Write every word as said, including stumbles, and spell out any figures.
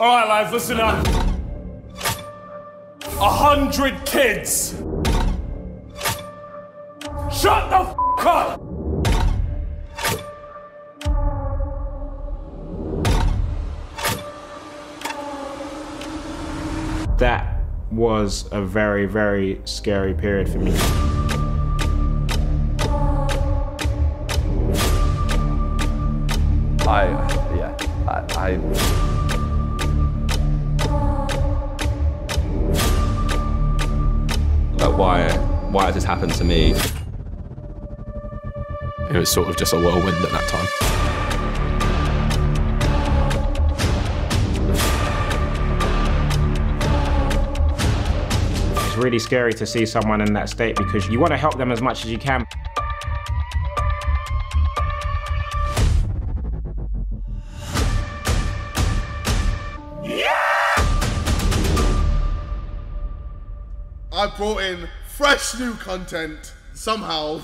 All right, lads, listen up. A hundred kids. Shut the f*** up! That was a very, very scary period for me. I, yeah, I... I... Like, why, why has this happened to me? It was sort of just a whirlwind at that time. It's really scary to see someone in that state because you want to help them as much as you can. I brought in fresh new content somehow.